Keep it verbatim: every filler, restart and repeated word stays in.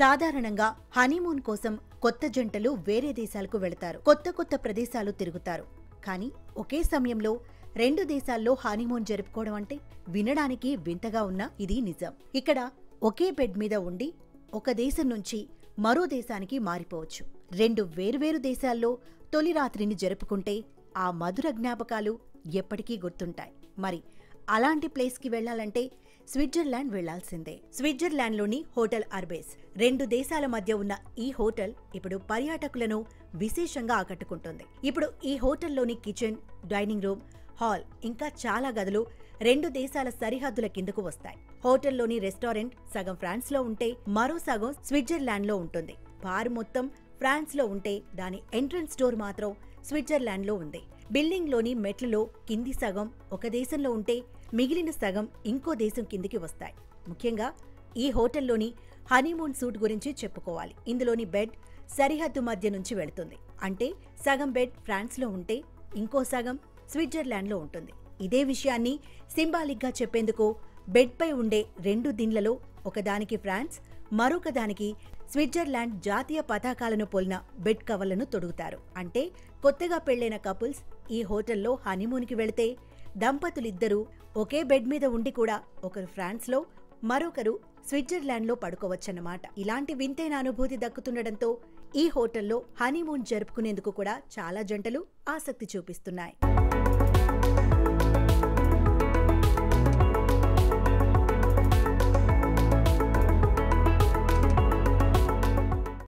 సాధారణంగా హనీమూన్ కోసం కొత్త జంటలు వేరే దేశాలకు వెళ్తారు, కొత్త కొత్త ప్రదేశాలు తిరుగుతారు. కానీ ఒకే సమయంలో రెండు దేశాల్లో హనీమూన్ జరుపుకోవడం అంటే వినడానికి వింతగా ఉన్నా ఇది నిజం. ఇక్కడ ఒకే బెడ్ మీద ఉండి ఒక దేశం నుంచి మరో దేశానికి మారిపోవచ్చు. రెండు వేర్వేరు దేశాల్లో తొలి రాత్రిని జరుపుకుంటే ఆ మధుర జ్ఞాపకాలు ఎప్పటికీ గుర్తుంటాయి. మరి అలాంటి ప్లేస్కి వెళ్లాలంటే స్విట్జర్లాండ్ వెళ్లాల్సిందే. స్విట్జర్లాండ్లోని హోటల్ అర్బేస్ రెండు దేశాల మధ్య ఉన్న ఈ హోటల్ ఇప్పుడు పర్యాటకులను విశేషంగా ఆకట్టుకుంటుంది. ఇప్పుడు ఈ హోటల్లోని కిచెన్, డైనింగ్ రూమ్, హాల్ ఇంకా చాలా గదులు రెండు దేశాల సరిహద్దుల కిందకు వస్తాయి. హోటల్లోని రెస్టారెంట్ సగం ఫ్రాన్స్లో ఉంటే మరో సగం స్విట్జర్లాండ్లో ఉంటుంది. బార్ మొత్తం ఫ్రాన్స్లో ఉంటే దాని ఎంట్రన్స్ డోర్ మాత్రం స్విట్జర్లాండ్లో ఉంది. బిల్డింగ్లోని మెట్లలో కింది సగం ఒక దేశంలో ఉంటే మిగిలిన సగం ఇంకో దేశం కిందికి వస్తాయి. ముఖ్యంగా ఈ హోటల్లోని హనీమూన్ సూట్ గురించి చెప్పుకోవాలి. ఇందులోని బెడ్ సరిహద్దు మధ్య నుంచి వెళుతుంది. అంటే సగం బెడ్ ఫ్రాన్స్లో ఉంటే ఇంకో సగం స్విట్జర్లాండ్లో ఉంటుంది. ఇదే విషయాన్ని సింబాలిక్గా చెప్పేందుకు బెడ్పై ఉండే రెండు దిండ్లలో ఒకదానికి ఫ్రాన్స్, మరొక దానికి స్విట్జర్లాండ్ జాతీయ పతాకాలను పోలిన బెడ్ కవర్లను తొడుగుతారు. అంటే కొత్తగా పెళ్లైన కపుల్స్ ఈ హోటల్లో హనీమూన్కి వెళితే దంపతులిద్దరూ ఒకే బెడ్ మీద ఉండి కూడా ఒకరు ఫ్రాన్స్లో మరొకరు స్విట్జర్లాండ్లో పడుకోవచ్చన్నమాట. ఇలాంటి వింతైన అనుభూతి దక్కుతుండటంతో ఈ హోటల్లో హనీమూన్ జరుపుకునేందుకు కూడా చాలా జంటలు ఆసక్తి చూపిస్తున్నాయి.